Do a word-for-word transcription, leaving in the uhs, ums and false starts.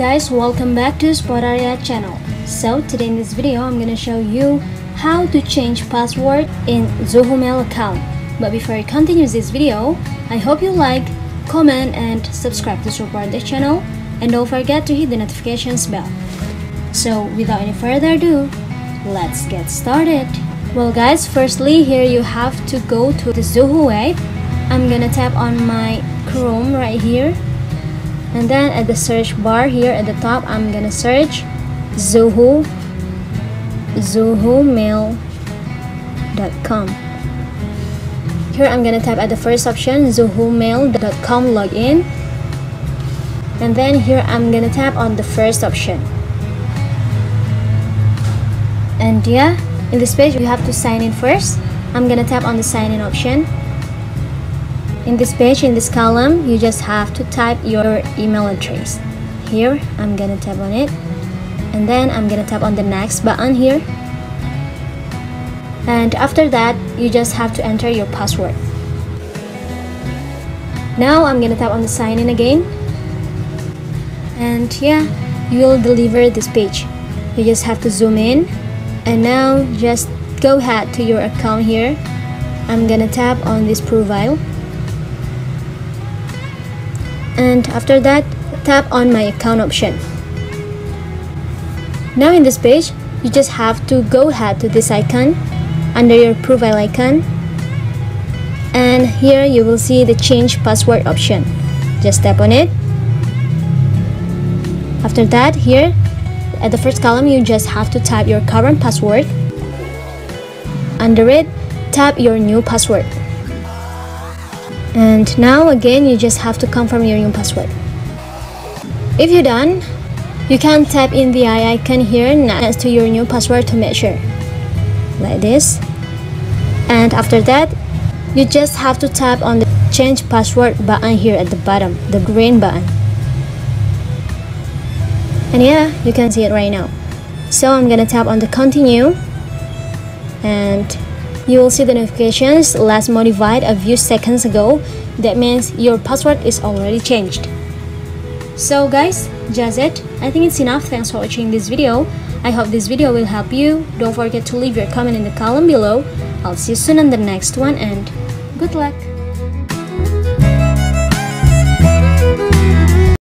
guys, welcome back to Spotarya channel. So today in this video I'm gonna show you how to change password in Zoho Mail account. But before I continue this video, I hope you like, comment and subscribe to support the channel, and don't forget to hit the notifications bell. So without any further ado, let's get started. Well guys, firstly here you have to go to the Zoho app. I'm gonna tap on my Chrome right here. And then at the search bar here at the top, I'm gonna search Zoho, zoho mail dot com. Here I'm gonna tap at the first option, zoho mail dot com login. And then here I'm gonna tap on the first option. And yeah, in this page you have to sign in first. I'm gonna tap on the sign in option. In this page, in this column, you just have to type your email address. Here, I'm gonna tap on it. And then I'm gonna tap on the next button here. And after that, you just have to enter your password. Now, I'm gonna tap on the sign in again. And yeah, you'll deliver this page. You just have to zoom in. And now, just go ahead to your account here. I'm gonna tap on this profile. And after that, tap on my account option. Now in this page, you just have to go ahead to this icon under your profile icon, and here you will see the change password option. Just tap on it. After that, here at the first column, you just have to type your current password. Under it, tap your new password. And now again, you just have to confirm your new password. If you're done, you can tap in the eye icon here next to your new password to make sure, like this. And after that, you just have to tap on the change password button here at the bottom, the green button. And yeah, you can see it right now. So I'm gonna tap on the continue, and you will see the notifications last modified a few seconds ago. That means your password is already changed. So guys, that's it. I think it's enough. Thanks for watching this video. I hope this video will help you. Don't forget to leave your comment in the column below. I'll see you soon on the next one, and good luck.